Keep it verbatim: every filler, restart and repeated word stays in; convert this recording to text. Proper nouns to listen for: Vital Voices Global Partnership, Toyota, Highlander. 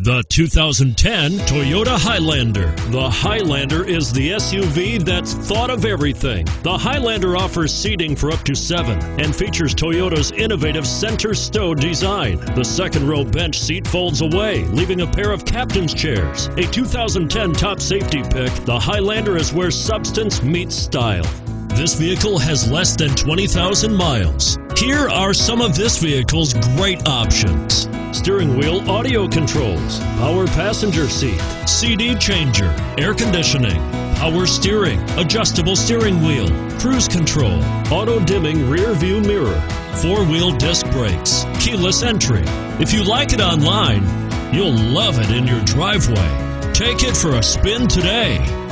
The two thousand ten Toyota Highlander. The Highlander is the S U V that's thought of everything. The Highlander offers seating for up to seven and features Toyota's innovative center stow design. The second row bench seat folds away, leaving a pair of captain's chairs. A two thousand ten top safety pick, the Highlander is where substance meets style. This vehicle has less than twenty thousand miles. Here are some of this vehicle's great options. Steering wheel audio controls, power passenger seat, C D changer, air conditioning, power steering, adjustable steering wheel, cruise control, auto dimming rear view mirror, four-wheel disc brakes, keyless entry. If you like it online, you'll love it in your driveway. Take it for a spin today.